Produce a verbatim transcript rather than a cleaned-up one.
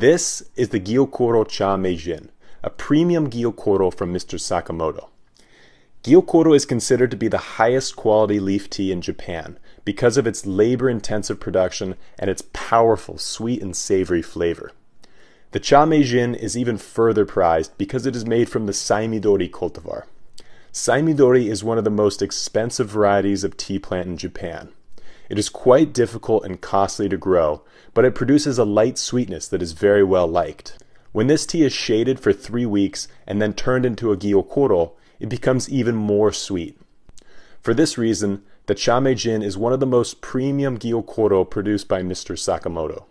This is the Gyokuro Cha Meijin, a premium Gyokuro from Mister Sakamoto. Gyokuro is considered to be the highest quality leaf tea in Japan because of its labor-intensive production and its powerful sweet and savory flavor. The Cha Meijin is even further prized because it is made from the Saimidori cultivar. Saimidori is one of the most expensive varieties of tea plant in Japan. It is quite difficult and costly to grow, but it produces a light sweetness that is very well liked. When this tea is shaded for three weeks and then turned into a gyokuro, it becomes even more sweet. For this reason, the Cha Meijin is one of the most premium gyokuro produced by Mister Sakamoto.